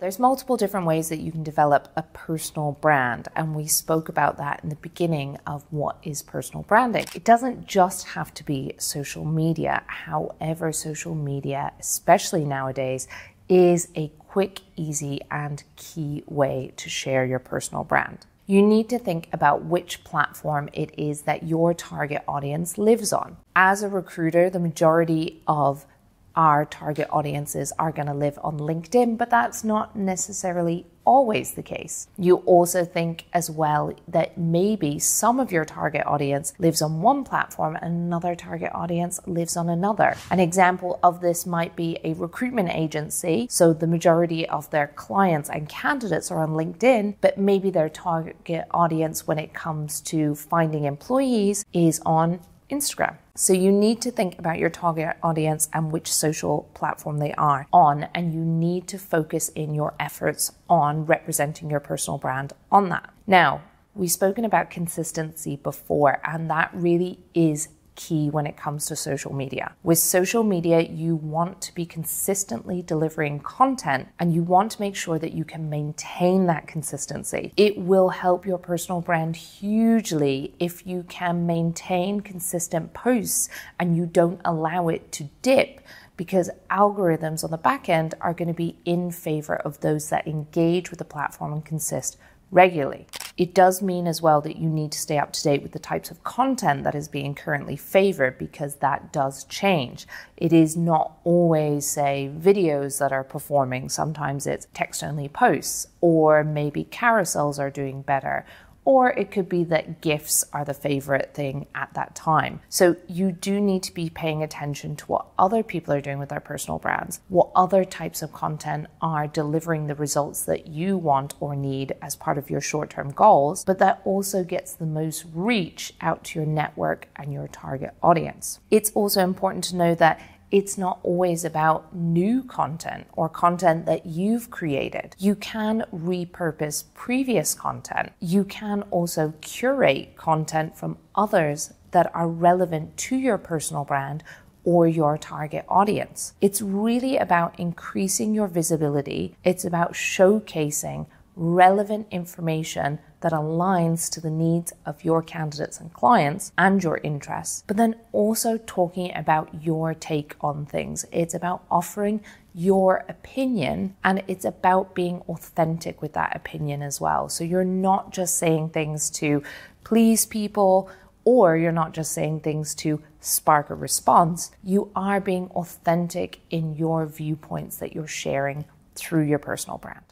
There's multiple different ways that you can develop a personal brand, and we spoke about that in the beginning of what is personal branding. It doesn't just have to be social media. However, social media, especially nowadays, is a quick, easy, and key way to share your personal brand. You need to think about which platform it is that your target audience lives on. As a recruiter, the majority of our target audiences are going to live on LinkedIn, but that's not necessarily always the case. You also think as well that maybe some of your target audience lives on one platform and another target audience lives on another. An example of this might be a recruitment agency. So the majority of their clients and candidates are on LinkedIn, but maybe their target audience when it comes to finding employees is on Instagram. So you need to think about your target audience and which social platform they are on, and you need to focus in your efforts on representing your personal brand on that. Now, we've spoken about consistency before, and that really is key when it comes to social media. With social media, you want to be consistently delivering content, and you want to make sure that you can maintain that consistency. It will help your personal brand hugely if you can maintain consistent posts and you don't allow it to dip, because algorithms on the back end are going to be in favor of those that engage with the platform and consist regularly. It does mean as well that you need to stay up to date with the types of content that is being currently favored, because that does change. It is not always, say, videos that are performing. Sometimes it's text-only posts, or maybe carousels are doing better, or it could be that GIFs are the favorite thing at that time. So you do need to be paying attention to what other people are doing with their personal brands, what other types of content are delivering the results that you want or need as part of your short-term goals, but that also gets the most reach out to your network and your target audience. It's also important to know that it's not always about new content or content that you've created. You can repurpose previous content. You can also curate content from others that are relevant to your personal brand or your target audience. It's really about increasing your visibility. It's about showcasing relevant information that aligns to the needs of your candidates and clients and your interests, but then also talking about your take on things. It's about offering your opinion, and it's about being authentic with that opinion as well. So you're not just saying things to please people, or you're not just saying things to spark a response. You are being authentic in your viewpoints that you're sharing through your personal brand.